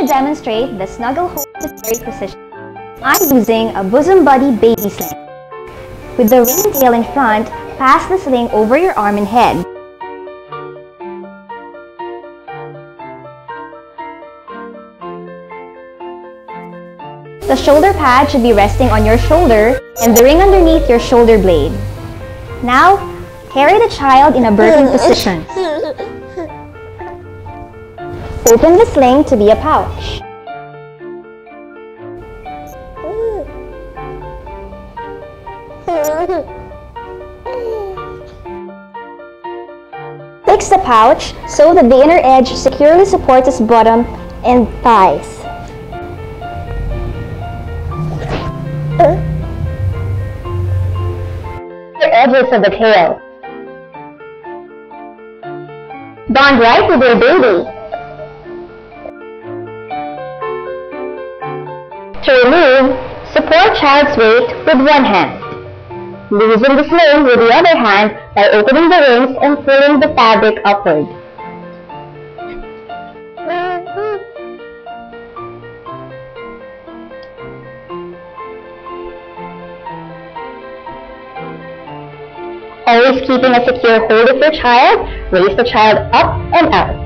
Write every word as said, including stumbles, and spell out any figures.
to demonstrate the snuggle hold to carry position, I'm using a Bosom Buddy baby sling. With the ring tail in front, pass the sling over your arm and head. The shoulder pad should be resting on your shoulder and the ring underneath your shoulder blade. Now, carry the child in a burping position. Open the sling to be a pouch. Fix the pouch so that the inner edge securely supports its bottom and thighs. The edges of the tail. Bond right with your baby. To remove, support child's weight with one hand. Loosen the sling with the other hand by opening the rings and pulling the fabric upward. Always keeping a secure hold of your child, raise the child up and out.